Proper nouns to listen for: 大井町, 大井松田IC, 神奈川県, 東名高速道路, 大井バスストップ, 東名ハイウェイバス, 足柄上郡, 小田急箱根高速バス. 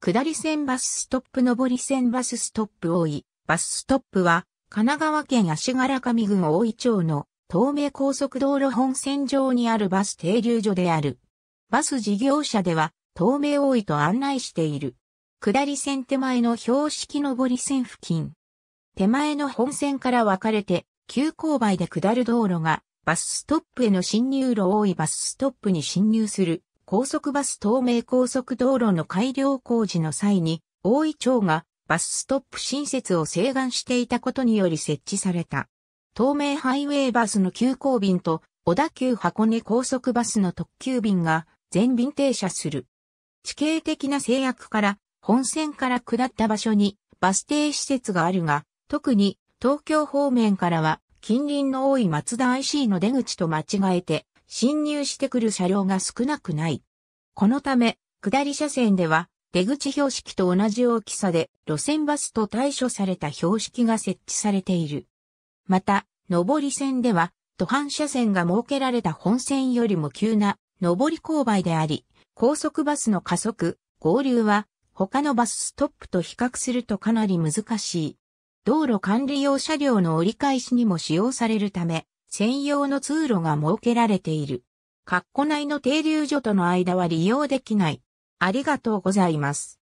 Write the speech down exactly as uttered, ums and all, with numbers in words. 下り線バスストップ上り線バスストップ大井バスストップは神奈川県足柄上郡大井町の東名高速道路本線上にあるバス停留所である。バス事業者では東名大井と案内している。下り線手前の標識上り線付近。手前の本線から分かれて急勾配で下る道路がバスストップへの進入路大井バスストップに進入する。高速バス東名高速道路の改良工事の際に、大井町がバスストップ新設を請願していたことにより設置された。東名ハイウェイバスの急行便と小田急箱根高速バスの特急便が全便停車する。地形的な制約から本線から下った場所にバス停施設があるが、特に東京方面からは近隣の大井松田 アイシー の出口と間違えて、進入してくる車両が少なくない。このため、下り車線では、出口標識と同じ大きさで、路線バスと対処された標識が設置されている。また、上り線では、途半車線が設けられた本線よりも急な、上り勾配であり、高速バスの加速、合流は、他のバスストップと比較するとかなり難しい。道路管理用車両の折り返しにも使用されるため、専用の通路が設けられている。括弧内の停留所との間は利用できない。ありがとうございます。